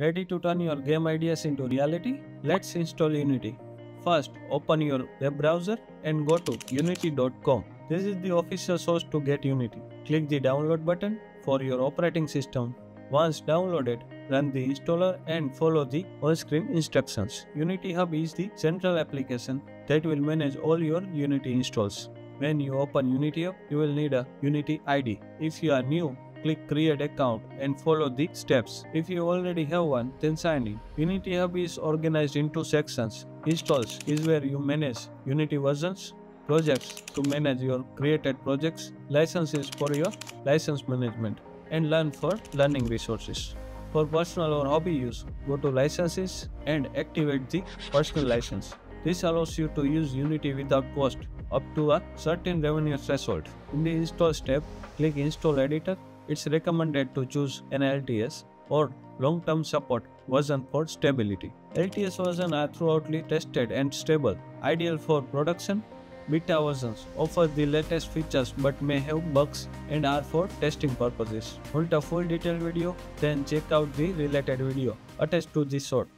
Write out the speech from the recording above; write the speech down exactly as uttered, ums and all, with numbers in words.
Ready to turn your game ideas into reality? Let's install Unity. First, open your web browser and go to unity dot com. This is the official source to get Unity. Click the download button for your operating system. Once downloaded, run the installer and follow the on-screen instructions. Unity Hub is the central application that will manage all your Unity installs. When you open Unity Hub, you will need a Unity I D. If you are new, click Create Account and follow the steps. If you already have one, then sign in. Unity Hub is organized into sections. Installs is where you manage Unity versions. Projects to manage your created projects. Licenses for your license management. And learn for learning resources. For personal or hobby use, go to Licenses and activate the personal license. This allows you to use Unity without cost up to a certain revenue threshold. In the install step, click Install Editor. It's recommended to choose an L T S or long-term support version for stability. L T S versions are thoroughly tested and stable, ideal for production. Beta versions offer the latest features but may have bugs and are for testing purposes. Want a full detailed video? Then check out the related video attached to this short.